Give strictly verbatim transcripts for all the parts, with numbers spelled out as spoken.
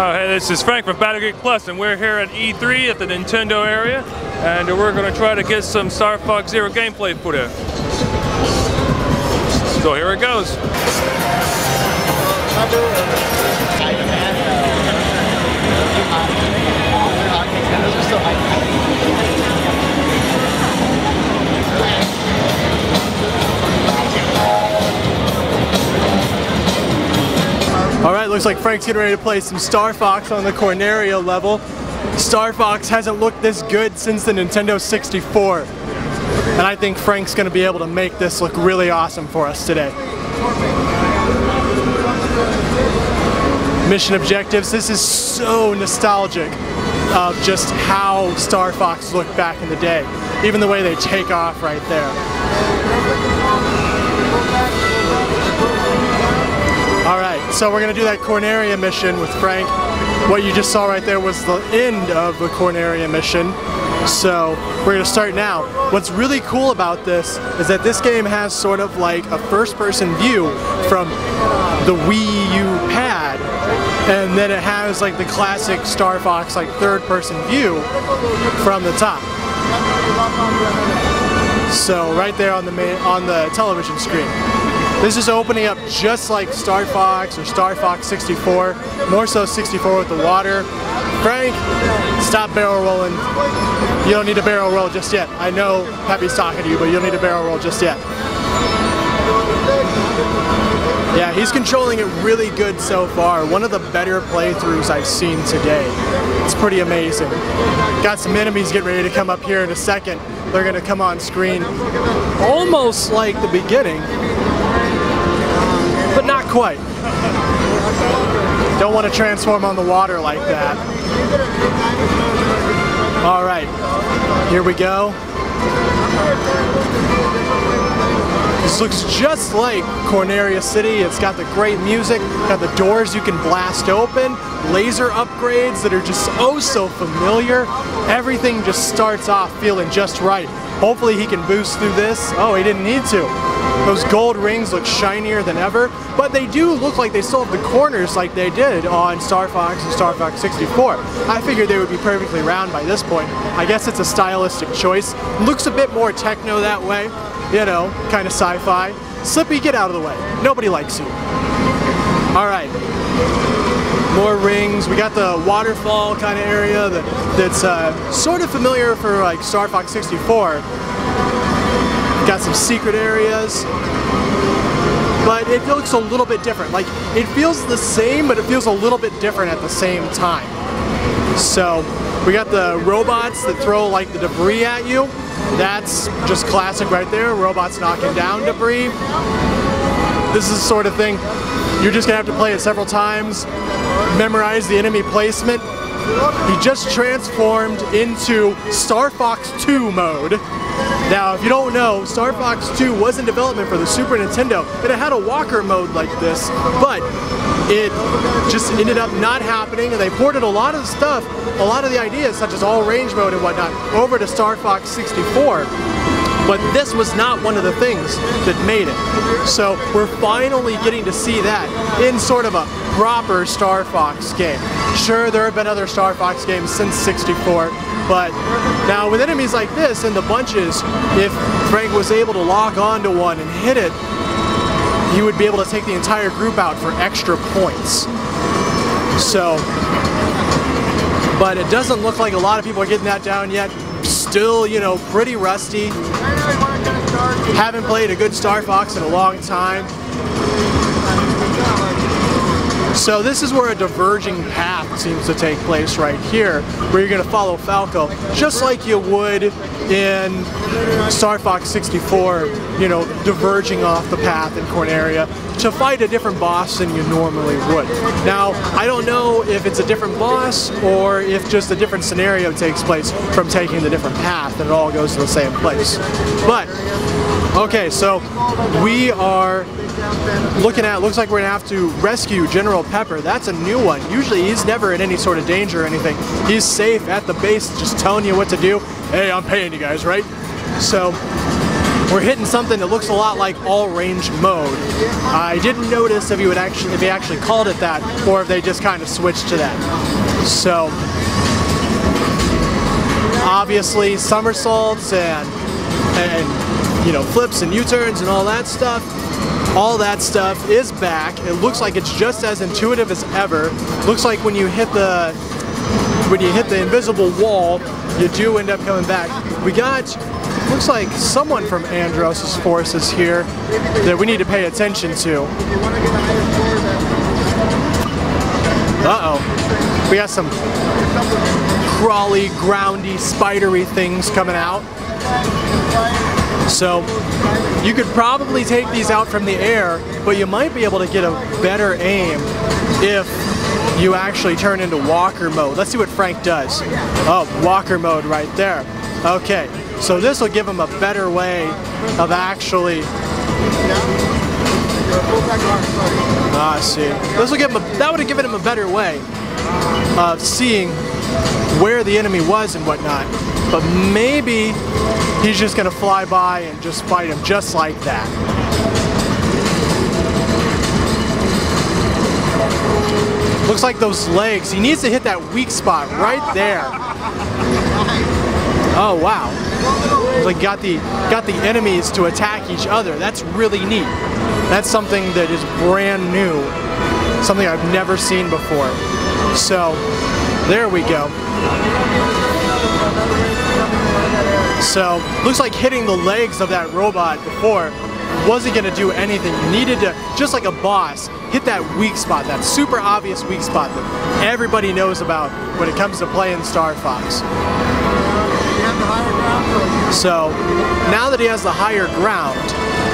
Oh, hey, this is Frank from Battle Geek Plus, and we're here at E three at the Nintendo area, and we're going to try to get some Star Fox Zero gameplay footage. So here it goes. Alright, looks like Frank's getting ready to play some Star Fox on the Corneria level. Star Fox hasn't looked this good since the Nintendo sixty-four. And I think Frank's going to be able to make this look really awesome for us today. Mission objectives. This is so nostalgic of just how Star Fox looked back in the day. Even the way they take off right there. Alright. So we're going to do that Corneria mission with Frank. What you just saw right there was the end of the Corneria mission. So we're going to start now. What's really cool about this is that this game has sort of like a first-person view from the Wii U pad. And then it has like the classic Star Fox like third-person view from the top. So right there on the, main, on the television screen. This is opening up just like Star Fox or Star Fox sixty-four, more so sixty-four with the water. Frank, stop barrel rolling. You don't need a barrel roll just yet. I know Peppy's talking to you, but you don't need a barrel roll just yet. Yeah, he's controlling it really good so far. One of the better playthroughs I've seen today. It's pretty amazing. Got some enemies getting ready to come up here in a second. They're going to come on screen almost like the beginning. But not quite. Don't want to transform on the water like that. All right, here we go. This looks just like Corneria City. It's got the great music, got the doors you can blast open, laser upgrades that are just oh so familiar. Everything just starts off feeling just right. Hopefully he can boost through this. Oh, he didn't need to. Those gold rings look shinier than ever, but they do look like they still have the corners like they did on Star Fox and Star Fox sixty-four. I figured they would be perfectly round by this point. I guess it's a stylistic choice. Looks a bit more techno that way, you know, kind of sci-fi. Slippy, get out of the way. Nobody likes you. Alright. More rings. We got the waterfall kind of area that, that's uh, sort of familiar for like Star Fox sixty-four. Got some secret areas, but it looks a little bit different. Like, it feels the same, but it feels a little bit different at the same time. So, we got the robots that throw like the debris at you. That's just classic right there, robots knocking down debris. This is the sort of thing, you're just gonna have to play it several times, memorize the enemy placement. He just transformed into Star Fox two mode. Now, if you don't know, Star Fox two was in development for the Super Nintendo, and it had a walker mode like this, but it just ended up not happening, and they ported a lot of stuff, a lot of the ideas, such as all-range mode and whatnot, over to Star Fox sixty-four, but this was not one of the things that made it. So, we're finally getting to see that in sort of a proper Star Fox game. Sure, there have been other Star Fox games since sixty-four, but now with enemies like this in the bunches, if Frank was able to log on to one and hit it, he would be able to take the entire group out for extra points. So, but it doesn't look like a lot of people are getting that down yet. Still, you know, pretty rusty. Haven't played a good Star Fox in a long time. So this is where a diverging path seems to take place right here, where you're going to follow Falco, just like you would in Star Fox sixty-four, you know, diverging off the path in Corneria to fight a different boss than you normally would. Now, I don't know if it's a different boss or if just a different scenario takes place from taking the different path and it all goes to the same place. But, okay, so we are looking at, looks like we're gonna have to rescue General Pepper. That's a new one. Usually he's never in any sort of danger or anything. He's safe at the base, just telling you what to do. Hey, I'm paying you guys, right? So we're hitting something that looks a lot like all range mode. I didn't notice if you would actually if they actually called it that, or if they just kind of switched to that. So obviously somersaults and and you know, flips and U-turns and all that stuff. All that stuff is back. It looks like it's just as intuitive as ever. Looks like when you hit the when you hit the invisible wall, you do end up coming back. We got, looks like someone from Andros' forces here that we need to pay attention to. Uh-oh. We got some crawly, groundy, spidery things coming out. So you could probably take these out from the air, but you might be able to get a better aim if you actually turn into walker mode. Let's see what Frank does. Oh, walker mode right there. Okay, so this will give him a better way of actually... Ah, I see. This will give him a, that would have given him a better way of seeing where the enemy was and whatnot. But maybe he's just gonna fly by and just fight him just like that. Looks like those legs. He needs to hit that weak spot right there. Oh wow. Looks like got the got the enemies to attack each other. That's really neat. That's something that is brand new. Something I've never seen before. So there we go. So, looks like hitting the legs of that robot before wasn't going to do anything. You needed to, just like a boss, hit that weak spot, that super obvious weak spot that everybody knows about when it comes to playing Star Fox. So, now that he has the higher ground,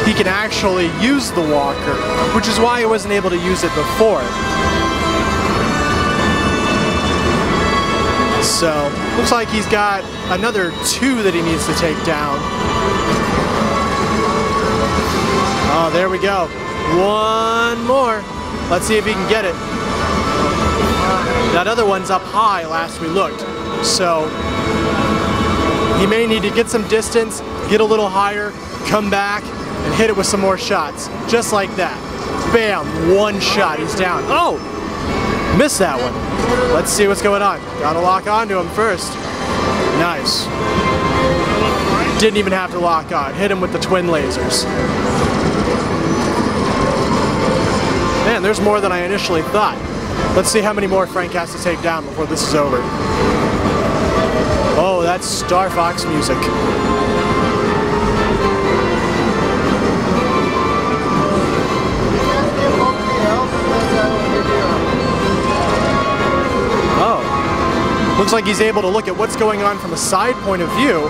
he can actually use the walker, which is why he wasn't able to use it before. So, looks like he's got another two that he needs to take down. Oh, there we go. One more. Let's see if he can get it. That other one's up high last we looked. So, he may need to get some distance, get a little higher, come back, and hit it with some more shots. Just like that. Bam! One shot. He's down. Oh! Missed that one. Let's see what's going on. Gotta lock onto him first. Nice. Didn't even have to lock on. Hit him with the twin lasers. Man, there's more than I initially thought. Let's see how many more Frank has to take down before this is over. Oh, that's Star Fox music. Looks like he's able to look at what's going on from a side point of view.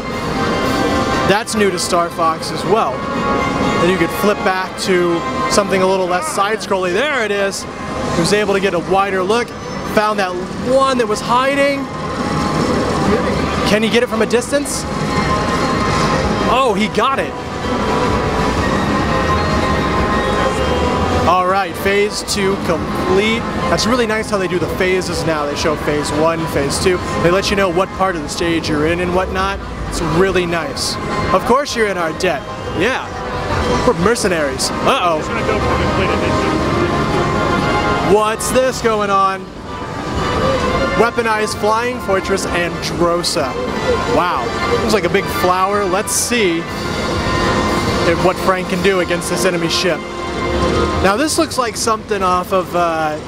That's new to Star Fox as well. Then you could flip back to something a little less side-scrolly. There it is. He was able to get a wider look. Found that one that was hiding. Can he get it from a distance? Oh, he got it. All right, phase two complete. That's really nice how they do the phases now. They show phase one, phase two. They let you know what part of the stage you're in and whatnot. It's really nice. Of course you're in our debt. Yeah, we're mercenaries. Uh-oh. What's this going on? Weaponized Flying Fortress Androsa. Wow, looks like a big flower. Let's see if what Frank can do against this enemy ship. Now this looks like something off of uh,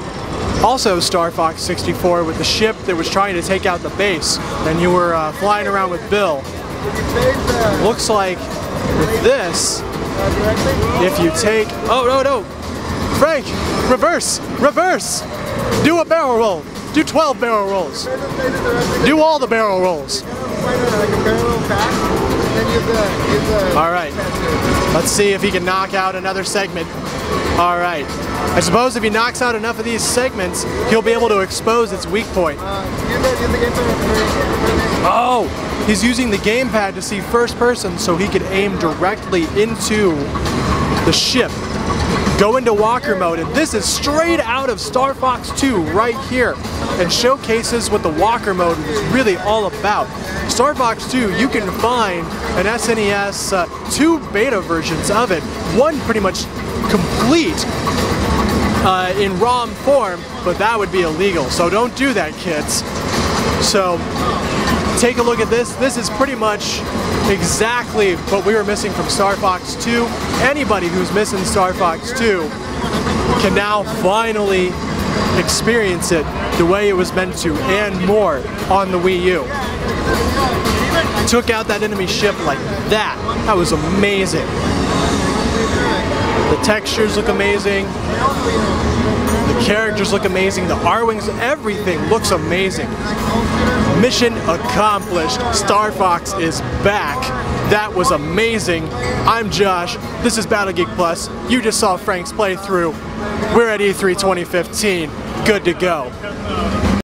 also Star Fox sixty-four with the ship that was trying to take out the base, and you were uh, flying around with Bill. Looks like with this, if you take... Oh no no! Frank! Reverse! Reverse! Do a barrel roll! Do twelve barrel rolls! Do all the barrel rolls! Alright, let's see if he can knock out another segment. Alright, I suppose if he knocks out enough of these segments, he'll be able to expose its weak point. Oh, he's using the gamepad to see first person so he can aim directly into the ship. go into walker mode, and this is straight out of Star Fox two right here, and showcases what the walker mode is really all about. Star Fox two, you can find an S N E S, uh, two beta versions of it, one pretty much complete uh, in ROM form, but that would be illegal, so don't do that, kids. So take a look at this. This is pretty much exactly what we were missing from Star Fox two. Anybody who's missing Star Fox two can now finally experience it the way it was meant to, and more, on the Wii U. Took out that enemy ship like that. That was amazing. The textures look amazing. The characters look amazing. The R-Wings, everything looks amazing. Mission accomplished. Star Fox is back. That was amazing. I'm Josh. This is Battle Geek Plus. You just saw Frank's playthrough. We're at E three twenty fifteen. Good to go.